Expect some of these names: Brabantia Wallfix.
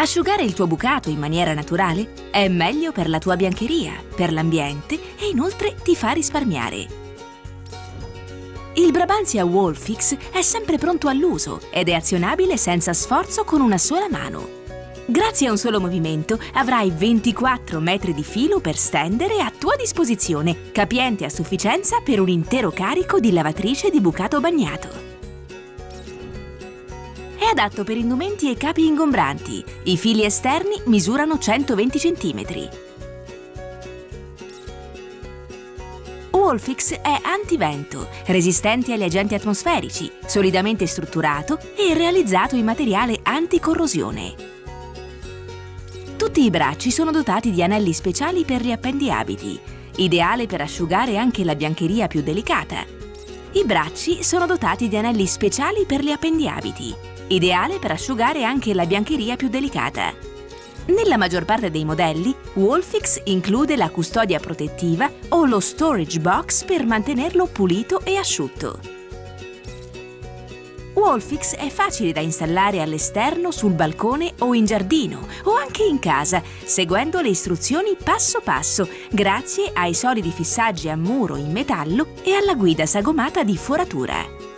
Asciugare il tuo bucato in maniera naturale è meglio per la tua biancheria, per l'ambiente e inoltre ti fa risparmiare. Il Brabantia Wallfix è sempre pronto all'uso ed è azionabile senza sforzo con una sola mano. Grazie a un solo movimento avrai 24 metri di filo per stendere a tua disposizione, capiente a sufficienza per un intero carico di lavatrice di bucato bagnato. È adatto per indumenti e capi ingombranti. I fili esterni misurano 120 cm. Wallfix è antivento, resistente agli agenti atmosferici, solidamente strutturato e realizzato in materiale anticorrosione. Tutti i bracci sono dotati di anelli speciali per riappendiabiti, ideale per asciugare anche la biancheria più delicata. I bracci sono dotati di anelli speciali per gli appendiabiti, ideale per asciugare anche la biancheria più delicata. Nella maggior parte dei modelli, Wallfix include la custodia protettiva o lo storage box per mantenerlo pulito e asciutto. Wallfix è facile da installare all'esterno, sul balcone o in giardino, o anche in casa, seguendo le istruzioni passo passo, grazie ai solidi fissaggi a muro in metallo e alla guida sagomata di foratura.